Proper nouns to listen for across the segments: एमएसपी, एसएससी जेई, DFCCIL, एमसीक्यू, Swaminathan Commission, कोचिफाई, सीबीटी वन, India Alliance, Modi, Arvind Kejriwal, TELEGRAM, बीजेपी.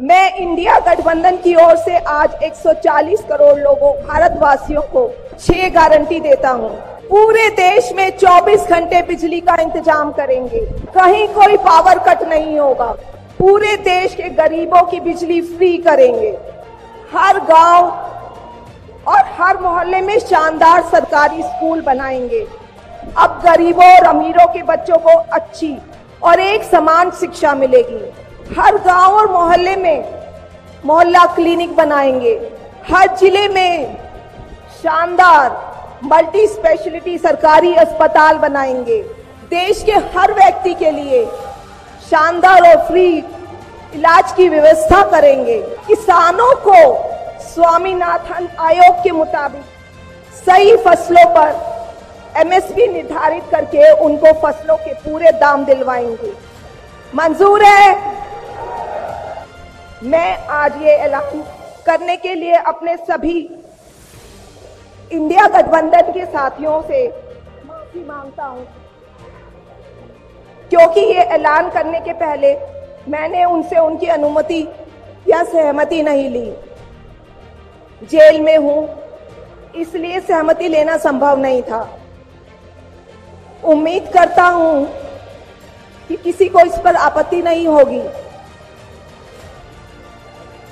मैं इंडिया गठबंधन की ओर से आज 140 करोड़ लोगों भारतवासियों को 6 गारंटी देता हूं। पूरे देश में 24 घंटे बिजली का इंतजाम करेंगे, कहीं कोई पावर कट नहीं होगा। पूरे देश के गरीबों की बिजली फ्री करेंगे। हर गांव और हर मोहल्ले में शानदार सरकारी स्कूल बनाएंगे। अब गरीबों और अमीरों के बच्चों को अच्छी और एक समान शिक्षा मिलेगी। हर गांव और मोहल्ले में मोहल्ला क्लिनिक बनाएंगे। हर जिले में शानदार मल्टी स्पेशलिटी सरकारी अस्पताल बनाएंगे। देश के हर व्यक्ति के लिए शानदार और फ्री इलाज की व्यवस्था करेंगे। किसानों को स्वामीनाथन आयोग के मुताबिक सही फसलों पर एमएसपी निर्धारित करके उनको फसलों के पूरे दाम दिलवाएंगे। मंजूर है। मैं आज ये ऐलान करने के लिए अपने सभी इंडिया गठबंधन के साथियों से माफी मांगता हूं, क्योंकि ये ऐलान करने के पहले मैंने उनसे उनकी अनुमति या सहमति नहीं ली। जेल में हूं, इसलिए सहमति लेना संभव नहीं था। उम्मीद करता हूं कि किसी को इस पर आपत्ति नहीं होगी।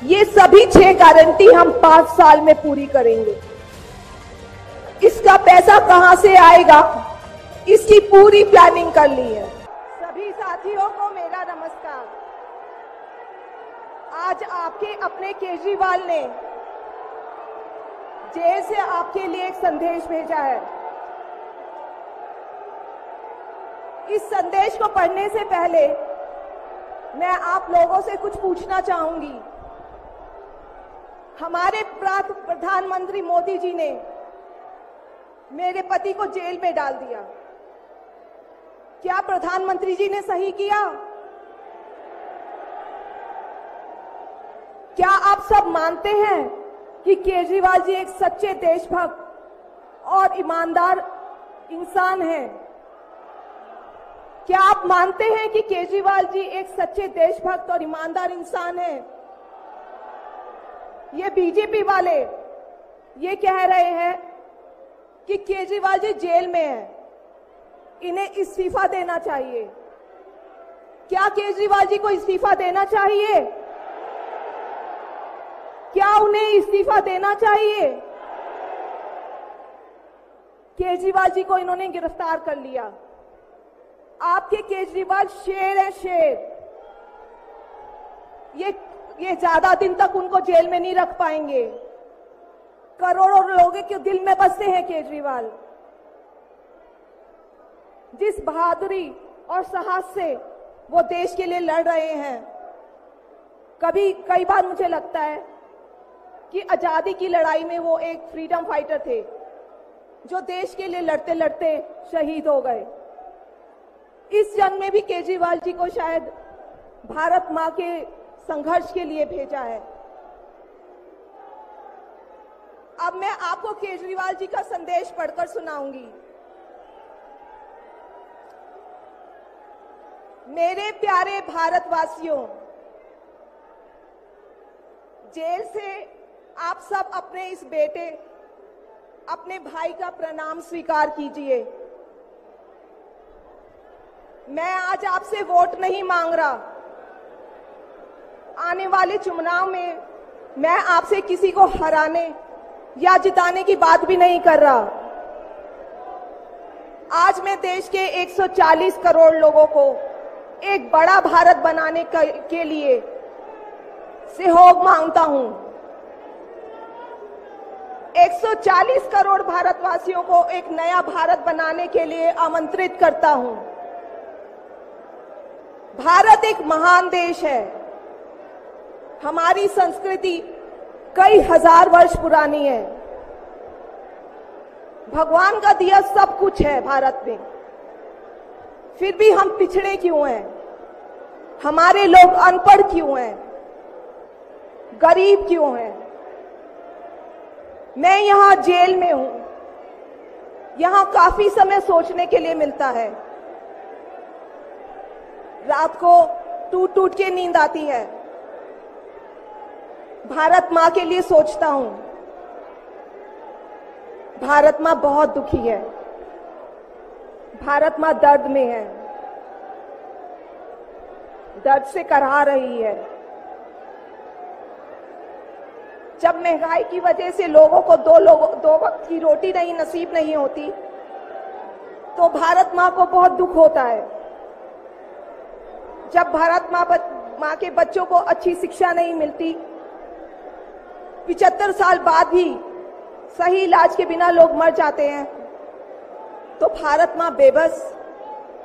ये सभी 6 गारंटी हम 5 साल में पूरी करेंगे। इसका पैसा कहां से आएगा, इसकी पूरी प्लानिंग कर ली है। सभी साथियों को मेरा नमस्कार। आज आपके अपने केजरीवाल ने जेल से आपके लिए एक संदेश भेजा है। इस संदेश को पढ़ने से पहले मैं आप लोगों से कुछ पूछना चाहूंगी। हमारे प्रधानमंत्री मोदी जी ने मेरे पति को जेल में डाल दिया। क्या प्रधानमंत्री जी ने सही किया? क्या आप सब मानते हैं कि केजरीवाल जी एक सच्चे देशभक्त और ईमानदार इंसान हैं? क्या आप मानते हैं कि केजरीवाल जी एक सच्चे देशभक्त और ईमानदार इंसान हैं? ये बीजेपी वाले ये कह रहे हैं कि केजरीवाल जी जेल में है, इन्हें इस्तीफा देना चाहिए। क्या केजरीवाल जी को इस्तीफा देना चाहिए? क्या उन्हें इस्तीफा देना चाहिए? केजरीवाल जी को इन्होंने गिरफ्तार कर लिया। आपके केजरीवाल शेर है, शेर। ये ज्यादा दिन तक उनको जेल में नहीं रख पाएंगे। करोड़ों लोगों के दिल में बसते हैं केजरीवाल। जिस बहादुरी और साहस से वो देश के लिए लड़ रहे हैं, कई बार मुझे लगता है कि आजादी की लड़ाई में वो एक फ्रीडम फाइटर थे, जो देश के लिए लड़ते लड़ते शहीद हो गए। इस जन्म में भी केजरीवाल जी को शायद भारत माँ के संघर्ष के लिए भेजा है। अब मैं आपको केजरीवाल जी का संदेश पढ़कर सुनाऊंगी। मेरे प्यारे भारतवासियों, जेल से आप सब अपने इस बेटे, अपने भाई का प्रणाम स्वीकार कीजिए। मैं आज आपसे वोट नहीं मांग रहा। आने वाले चुनाव में मैं आपसे किसी को हराने या जिताने की बात भी नहीं कर रहा। आज मैं देश के 140 करोड़ लोगों को एक बड़ा भारत बनाने के लिए सहयोग मांगता हूं। 140 करोड़ भारतवासियों को एक नया भारत बनाने के लिए आमंत्रित करता हूं। भारत एक महान देश है। हमारी संस्कृति कई हजार वर्ष पुरानी है। भगवान का दिया सब कुछ है भारत में, फिर भी हम पिछड़े क्यों हैं? हमारे लोग अनपढ़ क्यों हैं? गरीब क्यों हैं? मैं यहाँ जेल में हूं। यहाँ काफी समय सोचने के लिए मिलता है। रात को टूट टूट के नींद आती है। भारत माँ के लिए सोचता हूं। भारत माँ बहुत दुखी है, भारत माँ दर्द में है, दर्द से कराह रही है। जब महंगाई की वजह से लोगों को दो वक्त की रोटी नहीं नसीब नहीं होती तो भारत माँ को बहुत दुख होता है। जब भारत माँ के बच्चों को अच्छी शिक्षा नहीं मिलती, 75 साल बाद ही सही इलाज के बिना लोग मर जाते हैं, तो भारत माँ बेबस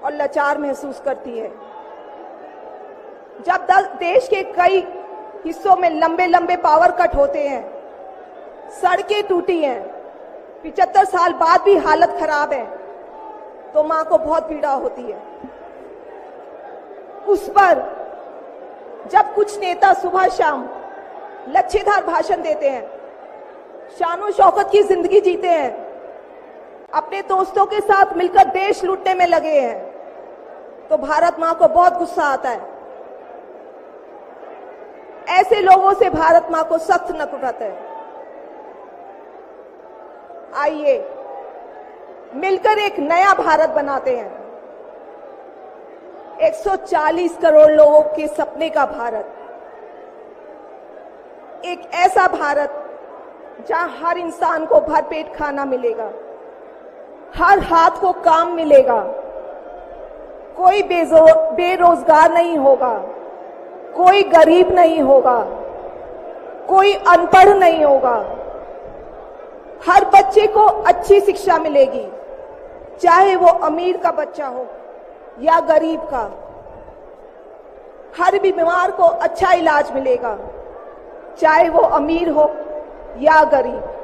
और लाचार महसूस करती है। जब देश के कई हिस्सों में लंबे लंबे पावर कट होते हैं, सड़कें टूटी हैं, 75 साल बाद भी हालत खराब है, तो माँ को बहुत पीड़ा होती है। उस पर जब कुछ नेता सुबह शाम लच्छेदार भाषण देते हैं, शानो शौकत की जिंदगी जीते हैं, अपने दोस्तों के साथ मिलकर देश लूटने में लगे हैं, तो भारत माँ को बहुत गुस्सा आता है। ऐसे लोगों से भारत माँ को सख्त नक़्ज़ आता है। आइए मिलकर एक नया भारत बनाते हैं, 140 करोड़ लोगों के सपने का भारत। एक ऐसा भारत जहां हर इंसान को भरपेट खाना मिलेगा, हर हाथ को काम मिलेगा, कोई बेरोजगार नहीं होगा, कोई गरीब नहीं होगा, कोई अनपढ़ नहीं होगा। हर बच्चे को अच्छी शिक्षा मिलेगी, चाहे वो अमीर का बच्चा हो या गरीब का। हर बीमार को अच्छा इलाज मिलेगा, चाहे वो अमीर हो या गरीब।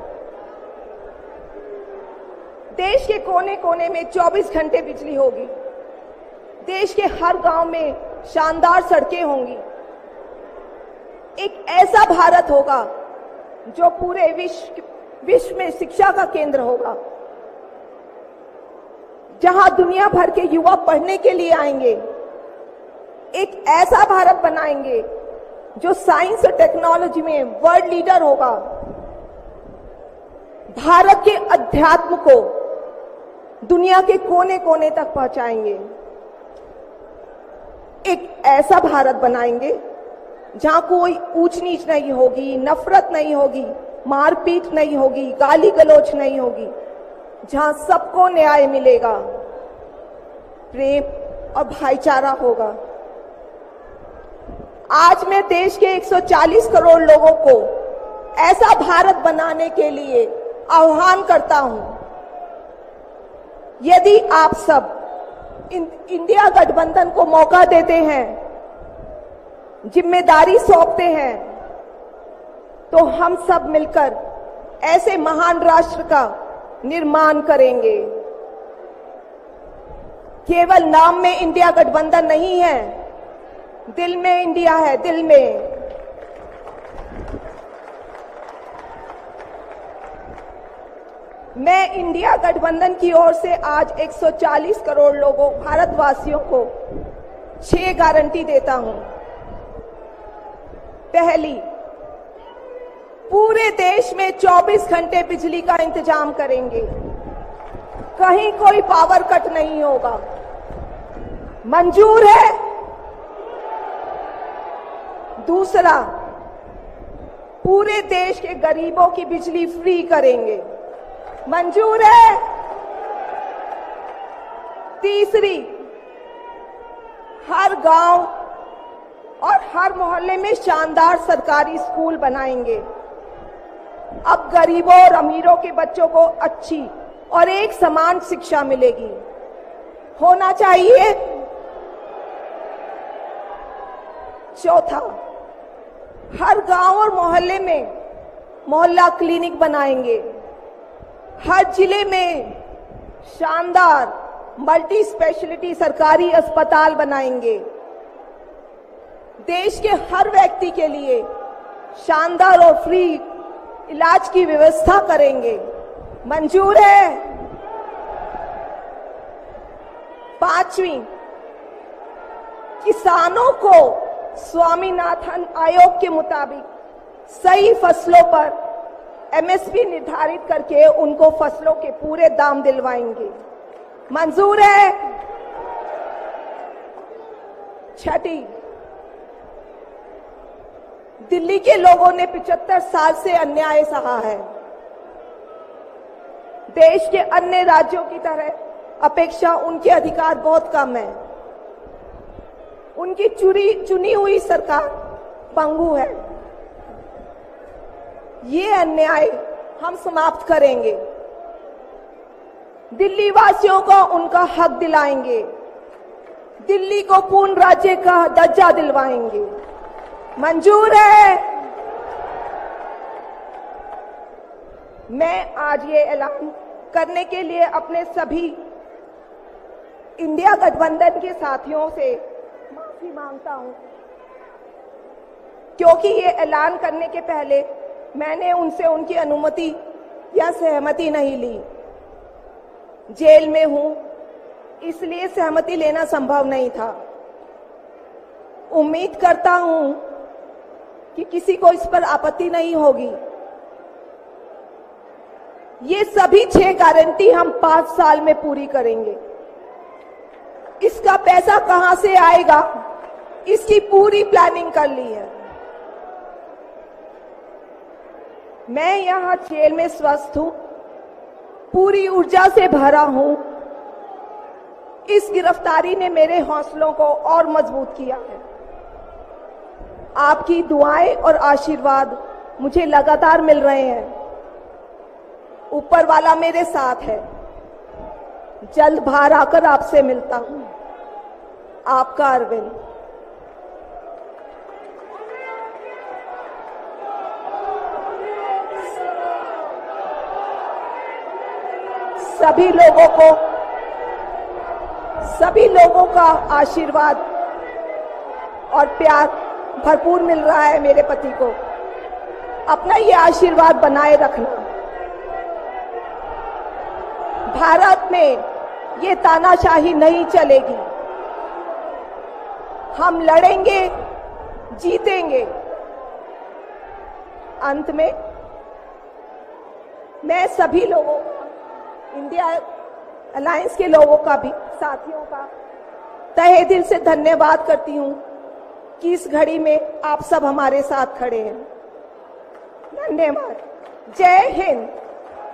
देश के कोने कोने में 24 घंटे बिजली होगी, देश के हर गांव में शानदार सड़कें होंगी। एक ऐसा भारत होगा जो पूरे विश्व में शिक्षा का केंद्र होगा, जहां दुनिया भर के युवा पढ़ने के लिए आएंगे। एक ऐसा भारत बनाएंगे जो साइंस और टेक्नोलॉजी में वर्ल्ड लीडर होगा। भारत के अध्यात्म को दुनिया के कोने कोने तक पहुंचाएंगे। एक ऐसा भारत बनाएंगे जहां कोई ऊंच नीच नहीं होगी, नफरत नहीं होगी, मारपीट नहीं होगी, गाली गलौच नहीं होगी, जहां सबको न्याय मिलेगा, प्रेम और भाईचारा होगा। आज मैं देश के 140 करोड़ लोगों को ऐसा भारत बनाने के लिए आह्वान करता हूं। यदि आप सब इंडिया गठबंधन को मौका देते हैं, जिम्मेदारी सौंपते हैं, तो हम सब मिलकर ऐसे महान राष्ट्र का निर्माण करेंगे। केवल नाम में इंडिया गठबंधन नहीं है, दिल में इंडिया है, दिल में। मैं इंडिया गठबंधन की ओर से आज 140 करोड़ लोगों, भारतवासियों को 6 गारंटी देता हूं। पहली, पूरे देश में 24 घंटे बिजली का इंतजाम करेंगे, कहीं कोई पावर कट नहीं होगा। मंजूर है? दूसरा, पूरे देश के गरीबों की बिजली फ्री करेंगे, मंजूर है? तीसरी, हर गांव और हर मोहल्ले में शानदार सरकारी स्कूल बनाएंगे। अब गरीबों और अमीरों के बच्चों को अच्छी और एक समान शिक्षा मिलेगी, होना चाहिए। चौथा, हर गांव और मोहल्ले में मोहल्ला क्लिनिक बनाएंगे। हर जिले में शानदार मल्टी स्पेशलिटी सरकारी अस्पताल बनाएंगे। देश के हर व्यक्ति के लिए शानदार और फ्री इलाज की व्यवस्था करेंगे, मंजूर है? पांचवी, किसानों को स्वामीनाथन आयोग के मुताबिक सही फसलों पर एमएसपी निर्धारित करके उनको फसलों के पूरे दाम दिलवाएंगे। मंजूर है? छठी, दिल्ली के लोगों ने 75 साल से अन्याय सहा है। देश के अन्य राज्यों की तरह अपेक्षा उनके अधिकार बहुत कम है। उनकी चुनी हुई सरकार पंगु है। ये अन्याय हम समाप्त करेंगे, दिल्ली वासियों को उनका हक दिलाएंगे, दिल्ली को पूर्ण राज्य का दर्जा दिलवाएंगे। मंजूर है? मैं आज ये ऐलान करने के लिए अपने सभी इंडिया गठबंधन के साथियों से माफी मांगता हूं, क्योंकि ये ऐलान करने के पहले मैंने उनसे उनकी अनुमति या सहमति नहीं ली। जेल में हूं, इसलिए सहमति लेना संभव नहीं था। उम्मीद करता हूं कि किसी को इस पर आपत्ति नहीं होगी। ये सभी 6 गारंटी हम 5 साल में पूरी करेंगे। इसका पैसा कहां से आएगा, इसकी पूरी प्लानिंग कर ली है। मैं यहां जेल में स्वस्थ हूं, पूरी ऊर्जा से भरा हूं। इस गिरफ्तारी ने मेरे हौसलों को और मजबूत किया है। आपकी दुआएं और आशीर्वाद मुझे लगातार मिल रहे हैं। ऊपर वाला मेरे साथ है। जल्द बाहर आकर आपसे मिलता हूं। आपका अरविंद। सभी लोगों का आशीर्वाद और प्यार भरपूर मिल रहा है। मेरे पति को अपना ये आशीर्वाद बनाए रखना। भारत में ये तानाशाही नहीं चलेगी। हम लड़ेंगे, जीतेंगे। अंत में मैं सभी लोगों, इंडिया अलायंस के लोगों का भी, साथियों का तहे दिल से धन्यवाद करती हूं कि इस घड़ी में आप सब हमारे साथ खड़े हैं। धन्यवाद। जय हिंद।